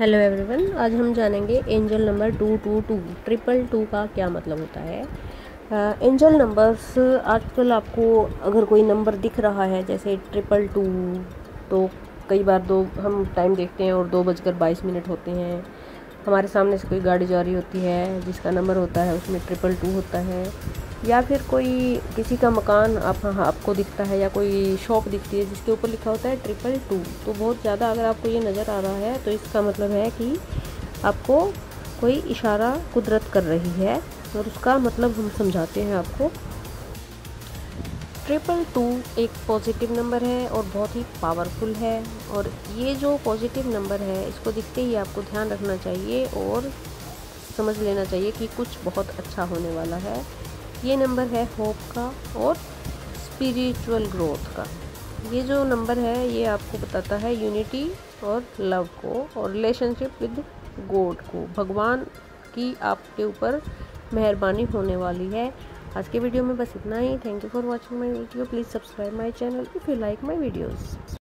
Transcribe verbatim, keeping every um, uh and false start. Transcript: Hello everyone, आज हम जानेंगे angel number two two two triple two का क्या मतलब होता है। एंजल नंबर्स आजकल आपको अगर कोई नंबर दिख रहा है जैसे ट्रिपल टू, तो कई बार दो हम टाइम देखते हैं और दो बजकर बाईस मिनट होते हैं। हमारे सामने से कोई गाड़ी जा रही होती है जिसका नंबर होता है उसमें ट्रिपल टू होता है, या फिर कोई किसी का मकान आप हाँ आपको दिखता है या कोई शॉप दिखती है जिसके ऊपर लिखा होता है ट्रिपल टू। तो बहुत ज़्यादा अगर आपको ये नज़र आ रहा है तो इसका मतलब है कि आपको कोई इशारा कुदरत कर रही है, और उसका मतलब हम समझाते हैं आपको। ट्रिपल टू एक पॉजिटिव नंबर है और बहुत ही पावरफुल है, और ये जो पॉजिटिव नंबर है इसको देखते ही आपको ध्यान रखना चाहिए और समझ लेना चाहिए कि कुछ बहुत अच्छा होने वाला है। ये नंबर है होप का और स्पिरिचुअल ग्रोथ का। ये जो नंबर है ये आपको बताता है यूनिटी और लव को और रिलेशनशिप विद गॉड को। भगवान की आपके ऊपर मेहरबानी होने वाली है। आज के वीडियो में बस इतना ही। Thank you for watching my video. Please subscribe my channel if you like my videos.